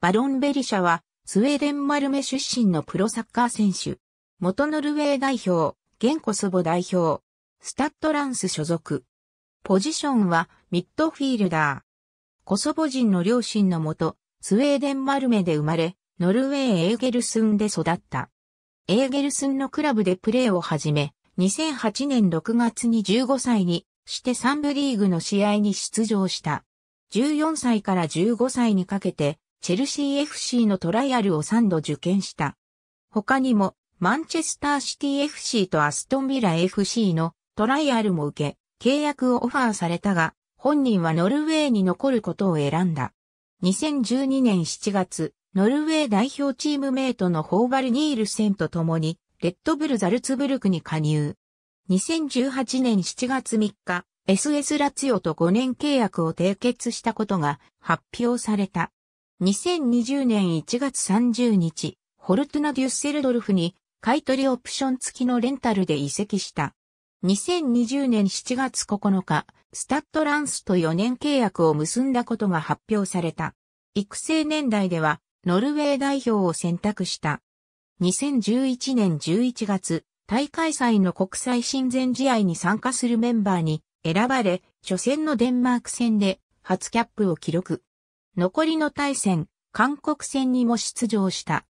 バロン・ベリシャは、スウェーデン・マルメ出身のプロサッカー選手。元ノルウェー代表、現コソボ代表、スタッドランス所属。ポジションは、ミッドフィールダー。コソボ人の両親のもと、スウェーデン・マルメで生まれ、ノルウェー・エーゲルスンで育った。エーゲルスンのクラブでプレーを始め、2008年6月に15歳にして3部リーグの試合に出場した。14歳から15歳にかけて、チェルシー FC のトライアルを3度受験した。他にも、マンチェスターシティ FC とアストンビラ FC のトライアルも受け、契約をオファーされたが、本人はノルウェーに残ることを選んだ。2012年7月、ノルウェー代表チームメイトのホーバル・ニールセンと共に、レッドブル・ザルツブルクに加入。2018年7月3日、SS ラツィオと5年契約を締結したことが発表された。2020年1月30日、フォルトゥナ・デュッセルドルフに、買取オプション付きのレンタルで移籍した。2020年7月9日、スタッドランスと4年契約を結んだことが発表された。育成年代では、ノルウェー代表を選択した。2011年11月、タイ開催の国際親善試合に参加するメンバーに選ばれ、初戦のデンマーク戦で初キャップを記録。残りの対戦、韓国戦にも出場した。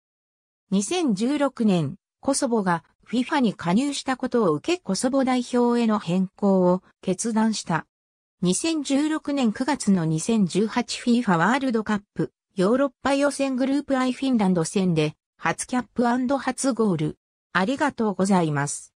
2016年、コソボが FIFA に加入したことを受けコソボ代表への変更を決断した。2016年9月の 2018FIFA ワールドカップヨーロッパ予選グループIフィンランド戦で初キャップ&初ゴール。ありがとうございます。